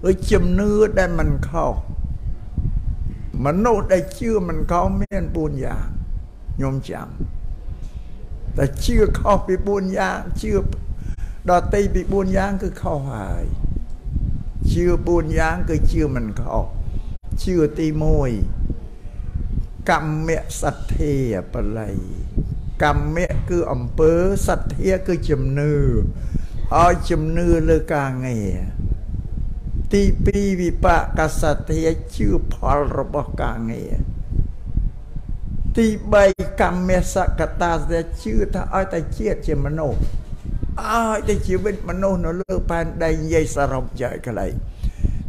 เชื่อมเนื้อได้มันเข้ามนุษย์ได้เชื่อมันเข้าเมียนปุญญาโยมจำแต่เชื่อเข้าไปปุญญาเชื่อดอตีไปปุญญาคือเข้าหายเชื่อปุญญาคือเชื่อมันเข้าเชื่อตีมวยกรรมเมฆสัตเทียปะไรกรรมเมฆคืออำเภอสัตเทียคือจำเนื้อเอาจำเนื้อเลือกางไงตีปีวิปากสัตยชื่อพรบกางเงตีใบกรรมเมสกตาจะชื่อถ้าอ้อยแต่เชียดเจมโนอ้อยแต่ชีวิตมโนนเลือกแผ่นใดใหญ่สรบใหญ่กระไร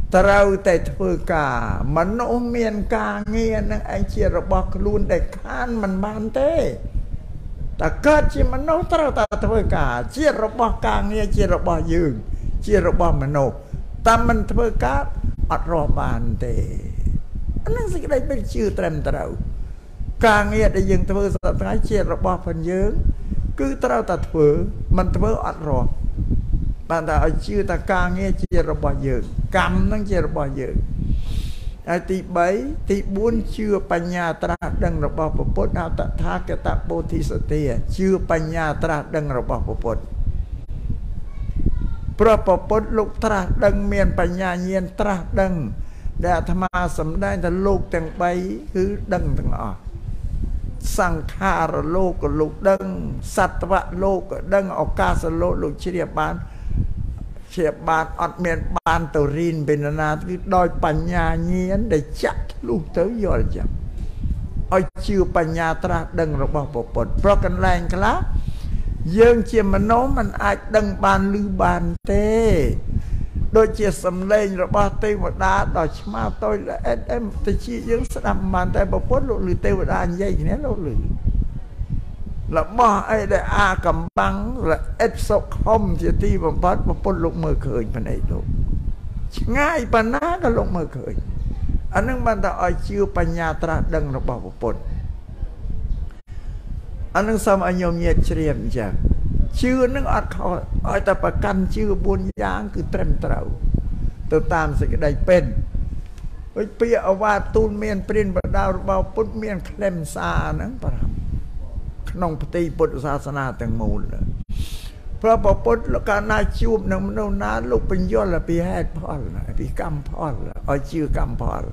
แต่เราแต่เพื่อกามโนเมียนกางเงนังไอเชียรบกลุนแต่ข้านมันบานเต้แต่เกิดเจมโนแต่เราแต่เพื่อกาเชียรบกางเงเชียรบยืงเชียรบมโนตามมันเพื่อการอัดรอบานเตอันนั้นสิ่งใดเป็นชื่อเต็มแต่เรากลางเงียดยังเพื่อสัตว์ร้ายเชียร์ระบอบพันเยิงคือแต่เราตัดเพื่อมันเพื่ออัดรอบานแต่เอาชื่อแต่กลางเงียดเชียร์ระบอบเยิงกรรมนั่งเชียร์ระบอบเยิงไอติใบติบุญชื่อปัญญาตราดังระบอบประพจน์เอาแต่ทากตะโพธิสติชื่อปัญญาตราดังระบอบประพจน์พระปปดลูกตราดังเมียนปัญญาเยียนตราดังแด่ธรรมาสำได้แต่ลูกแต่งไปคือดังทั้งออกสังขารโลกก็ลูกดังสัตวะโลกก็ดังออกกาสโลกลูกเฉียบบานเฉียบบานอดเมียนบานตัวรินเป็นนาคือดอยปัญญาเยียนได้จักลูกเต๋อยอดจับเอาชื่อปัญญาตราดังระบอบปปดเพราะกันแรงกันละยังเชี่ยมันโน้มันอาจดังบานลือบานเต้โดยเชี่ยสำเร็จระบาดเทวดาดอกมาตัวละเอ็ดเอ็มแต่ชี้ยังสนามบานแต่บพหลุดหรือเทวดาใหญ่เนี่ยเราหลุดละบ่อไอ้ได้อากำบังละเอ็ดสกคอมเชี่ยที่บพบพหลุดมือเขินภายในโลกง่ายปานาก็ลงมือเขินอันนั้นมันแต่อ้อยชื่อปัญญาตราดังระบาดบพอันนั้นซ้ำอันยมเยียดเฉลี่ยมจังชื่อนึกอัดเขาอ้อยแต่ประกันชื่อบุญยางคือเต็มเต่าตัวตามสิ่งใดเป็นไอ้เปียอวาตูนเมียนปรินบดาวเบาปุตเมียนเคลมซานั่งประทับขนมปฏิปุตศาสนาแตงมูลเลยเพราะปุตละการนาชูบนังมโนนาลูกเป็นยอดละปีแฮดพอลละปีกรรมพอลละอ้อยชื่อกรรมพอล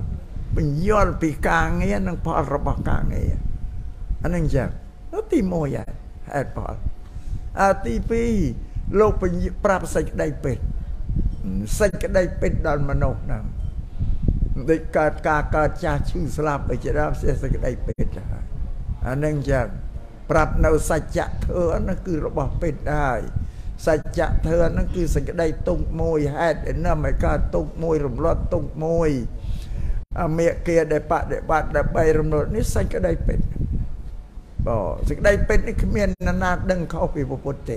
เป็นยอดปีกลางเงี้ยนังพอลระบกลางเงี้ยอันนั้นจังแล้วตีโมยแอดพอร์อาตีปีโลกเป็นปราบใส่กระไดเป็ดใส่กระไดเป็ดดอนมโนกนั่งโดยการการจ่าชื่อสลับไปจะรับเสียใส่กระไดเป็ดอันนั้นจะปรับแนวสัจจะเธอนั่นคือระบบเป็ดได้สัจจะเธอนั่นคือใส่กระไดตุกโมยแอดเอ็นน่าไม่กล้าตุกโมยรำรอดตุกโมยเมียเกียได้ปะได้บัดได้ใบรำรอดนี่ใส่กระไดเป็ดสิ่งใดเป็นนิคเมียนนานาดังเข้าไปปปเต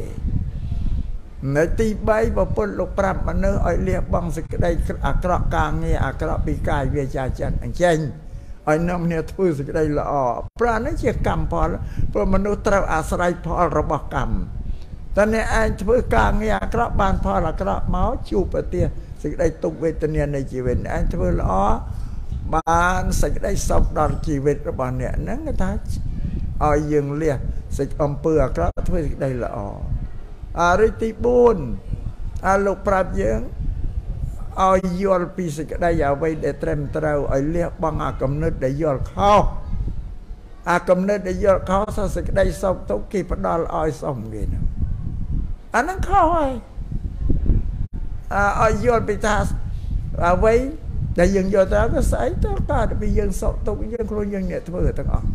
ในตีใบปปลกปรับมันเนื้ออ้อยเลียบังสิ่งใดอักระกลางเงี้ยอักระปีกายเวียจาจันอังเจนอ้อยน้ำเนี่ยทุ่ยสิ่งใดละอ่อปรานั้นเชี่ยกรรมพอแล้วเพราะมนุษย์เราอาศัยพอระบกรรมแต่ในไอ้ทุ่ยกลางเงี้ยอักระบานพออักระเมาจูปเตียสิ่งใดตุกเวทเนียในชีวิตไอ้ทุ่ยละอ่อบานสิ่งใดสอบดอนชีวิตระบานเนี่ยนั่งกระทาเอายังเลี้ยสิอมเปลือกแล้วทุกสิ่งใดละอ่ออาริติบุญอาลูกปราบยังเอาโยนปีสิ่งใดอย่าไว้เด็ดเต็มเต้าเอาเลี้ยบางอากำเนิดได้โยนเข้าอากำเนิดได้โยนเข้าสิ่งใดสมทุกขีปดอลเอาส่งเงินอันนั้นเข้าเอาโยนปีตาเอาไว้แต่ยังโยนแล้วก็ใส่ตัวตาไปยังสมทุกยังครูยังเนี่ยทุกอย่างต่าง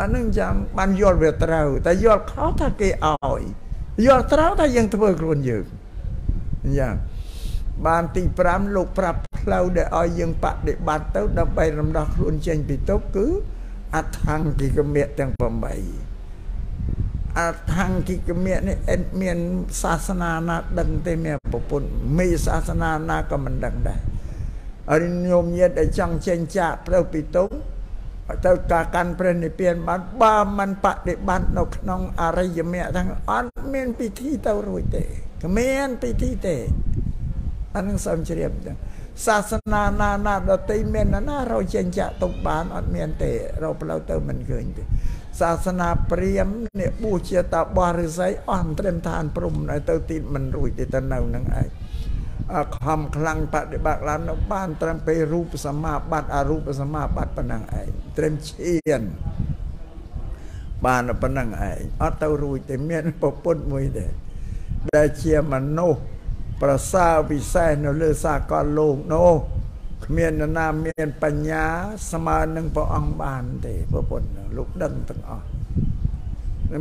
อันนึงจำมันยอดเวทเราแต่ยอดเขาถ้าเกออยยอดเราแต่ยังเถื่อนกลุ่นอยู่อย่างบางทีพรำลูกปรับเราได้ออยยังปะได้บาดเต้าได้ไปรำดอกกลุ่นเช่นปีโต๊ะคืออัฐังกิกเมียแตงปมใบอัฐังกิกเมียนี่เอ็นเมียนศาสนาหนักดังเต็มเมียปปุ่นมีศาสนาหนักก็มันดังได้อันยมเย็ดได้จังเช่นจ่าเราปีโต๊ะแต่การเปลี่ยนเปลี่ยนมันบ้ามันปฏิบัตินกน้องอะไรอย่างเงี้ยทั้งอันเมียนปีที่เต่ารุ่ยเตะเมียนปีที่เตะ อันนั้นสมเฉลี่ยมศาสนานานาเราตีเมนนาเราเจนจะตกบานอดเมียนเตะเราเปล่าเติมมันเกินไปศาสนาเปรียมเนี่ยบูเชตาบาริไซอ่อนเตรียมทานปรุงในเตาติดมันรุ่ยติดตะนาวนังไอความคลังปฏิบัติล้านบ้านเตรียมไปรูปสมาบัติอารูปสมาบัติปนังไอเตรียมเชียนบ้านปนังไออัตเตารุ่ยเตเมียนปปุ่นมวยเดได้เชียมันโนประสาวิสัยนเลือสากรโลกโนเมียนนาเมียนปัญญาสมาหนึ่งพระองค์บานเต๋พระปนลูกดังตั้งออก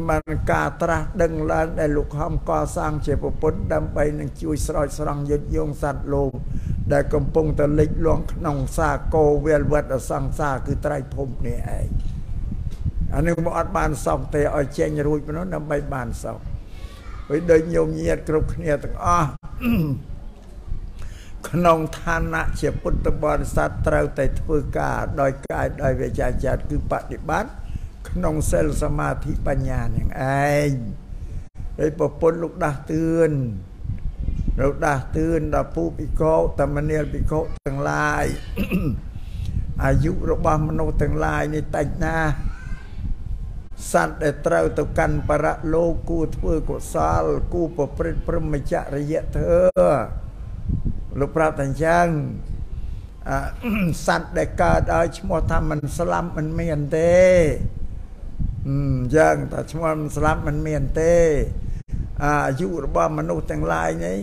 มันกาตระดังละได้ลูกห้อมก่อสร้างเฉพาะปนดำไปหนึ่งจุยสลอยสลังยึดโยงสัตว์โลกได้กำปงตะลิกหลวงนองซาโกเวลวัดสังซาคือไตรภพนี่ไออันนี้บอดบานสองเต๋อเจนรุ่ยมันนั้นดำไปบานสองไปเดินโยมเยียดกรุบเนียตั้งออกขนมทานะเฉียบพุทธบริษัทเตาแต่ทุกาดอยกายดอยเวชาจัดคือปฏิบัติขนมเซลสมาธิปัญญาอย่างไอได้ปะปนลูกดาเตือนลูกดาเตือนดาผู้ปิโกตมเนียปิโกตั้งลายอายุรบามโนตั้งลายในแต่งหน้าสัตว์ได้เตาตะกันประโลกูเพื่อกุศลกูปะปริพรหมจริยะเธอลูกพระตันจังสัตว์ได้เกิดเอาชั่วทำมันสลับมันเมียนเตยังแต่ชั่วมันสลับมันเมียนเตอายุรบมนุษย์ทั้งหลายนี้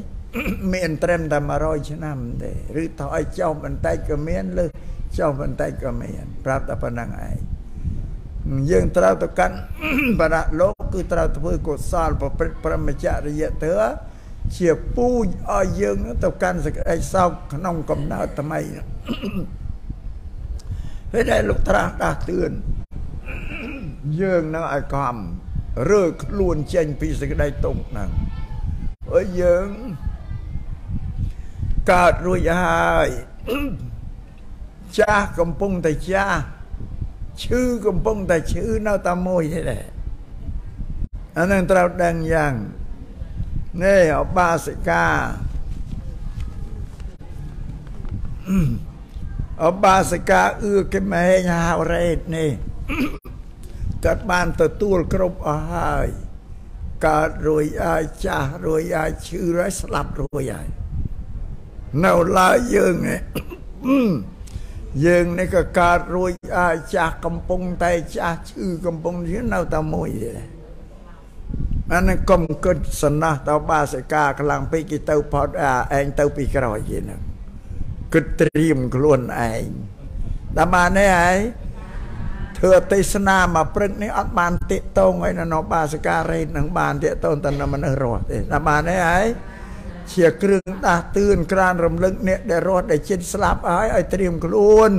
เมียนเต็มแต่มาร้อยชนะมันเตหรือถอยเจ้ามันไตก็เมียนเลยเจ้ามันไตก็เมียนพระตาปนังไอยังเตาตะกันประโลกคือเตาตะเพื่อกุศลประพฤติพรหมจริยะเถอเฉียบปูอ้อยยืงตะกันสักไอ้เศร้าขนมกำเนิดทำไมให้ได้ลูกตาตาเตือนยืงนั่งไอ้ความเรื่อล้วนเจนพิสักได้ตรงนั่งเอ้ยยืงกาดรวยหายจ้ากำปุงแต่จ้าชื่อกำปุงแต่ชื่อน่าตามวยนี่แหละอันนั้นเราดังยังนี่เอาบาสิกาเอาบาสิกาขึ้นมาให้ยาวเรศนี่จัดบ้านตัวตู้ครบอาหารการรวยอาจ่ารวยอาชื่อไรสลับรวยอาเน่าลายยืงเนี่ยยืงนี่ก็การรวยอาจ่ากำปงไตจ่าชื่อกำปงชื่อเน่าตะมวยเลยอันนั้นก็มันก็สนะเตาบาสิกากำลังไปกิเตาพอดเองเตาปีกรอยยินะก็เตรียมกลวนเองตามาเนี่ยไอเธอเทศนามาปรึกนี่อัดบานเตะตรงไอ้นนบาสิกาเรนหนังบานเตะตรงแต่น้ำมันอร่อยตามาเนี่ยไอเชี่ยเครื่องตาตื่นกรานรำลึกเนี่ยได้รอดได้ชิดสลับไอ้เตรียมกลวน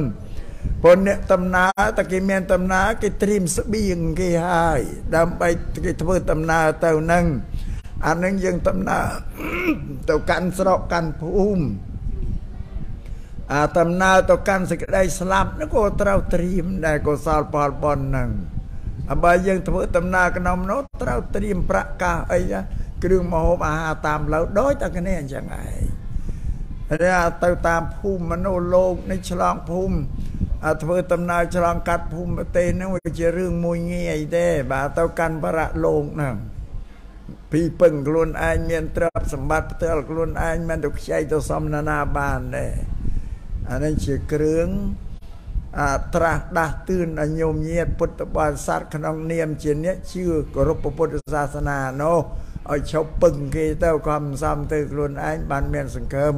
บนเนี่ยตำนาตะกี้เมียนตำนากิตรีมสบียงกี่หายดำไปตะกี้เพื่อตำนาเต่านั่งอันนั้นยังตำนาเต่ากันสระกันภูมิตำนาเต่ากันสิกได้สลับนึกว่าเต่าเตรียมได้ก็สาวปอลปอนนั่งอบายยังเพื่อตำนากระนำโนเต่าเตรียมประกาไอ้ยะเครื่องมโหมาตามเราโดยตะกี้เนี่ยยังไงเรียเต่าตามภูมิมโนโลกในฉลองภูมิอาเพื่อตำนานฉลองกัดภูมิเตนนั่งว่าจะเรื่องมวยเงี้ยเด้บาเต้ากันประโลงนั่งพี่เปิ่งกลุ่นไอเมียนตรับสมบัติเตลกลุ่นไอเมียนตกใจตัวสมนานาบานเด้อันนั้นเชื่อเครื่องตราดาตื่นอัญโยมเงียดพุทธบาลสัตว์ขนมเนียมเจียนเนี้ยชื่อกรบพระพุทธศาสนาโนเอาชาวเปิ่งเกยเต้าความซ้ำเตลกลุ่นไอบ้านเมียนสังคม